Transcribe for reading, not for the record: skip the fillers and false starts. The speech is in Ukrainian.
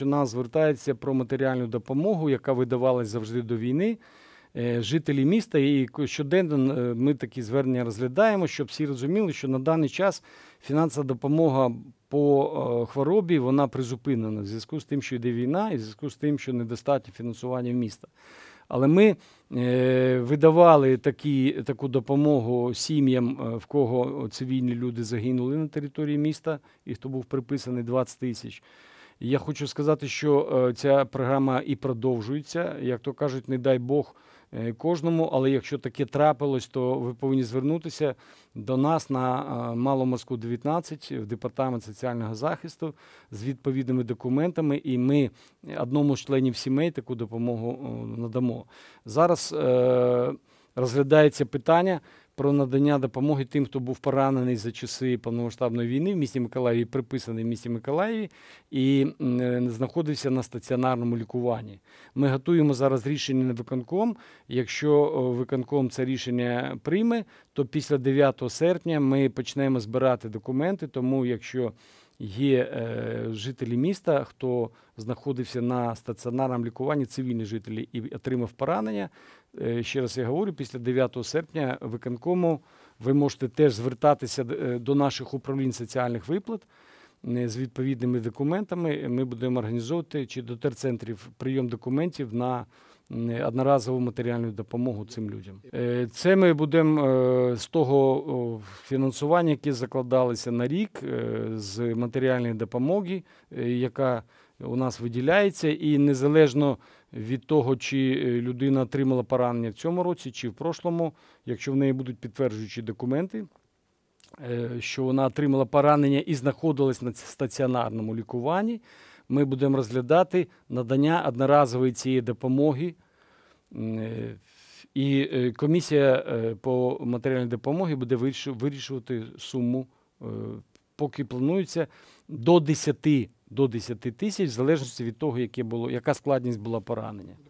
До нас звертається про матеріальну допомогу, яка видавалась завжди до війни. Жителі міста, і щоденно ми такі звернення розглядаємо, щоб всі розуміли, що на даний час фінансова допомога по хворобі, вона призупинена в зв'язку з тим, що йде війна, і в зв'язку з тим, що недостатньо фінансування міста. Але ми видавали таку допомогу сім'ям, в кого цивільні люди загинули на території міста, і хто був приписаний 20 тисяч. Я хочу сказати, що ця програма і продовжується, як то кажуть, не дай Бог кожному, але якщо таке трапилось, то ви повинні звернутися до нас на Маломоську 19 в департамент соціального захисту з відповідними документами, і ми одному з членів сімей таку допомогу надамо. Зараз розглядається питання про надання допомоги тим, хто був поранений за часи повномасштабної війни в місті Миколаєві, приписаний в місті Миколаєві і знаходився на стаціонарному лікуванні. Ми готуємо зараз рішення на виконком. Якщо виконком це рішення прийме, то після 9 серпня ми почнемо збирати документи, тому якщо є жителі міста, хто знаходився на стаціонарному лікуванні, цивільні жителі, і отримав поранення. Ще раз я говорю, після 9 серпня виконкому ви можете теж звертатися до наших управлінь соціальних виплат з відповідними документами. Ми будемо організовувати чи до терцентрів прийом документів на одноразову матеріальну допомогу цим людям. Це ми будемо з того фінансування, яке закладалося на рік, з матеріальної допомоги, яка у нас виділяється, і незалежно від того, чи людина отримала поранення в цьому році, чи в прошлому, якщо в неї будуть підтверджуючі документи, що вона отримала поранення і знаходилась на стаціонарному лікуванні, ми будемо розглядати надання одноразової цієї допомоги. І комісія по матеріальній допомозі буде вирішувати суму, поки планується, до 10 тисяч, в залежності від того, яка складність була поранення.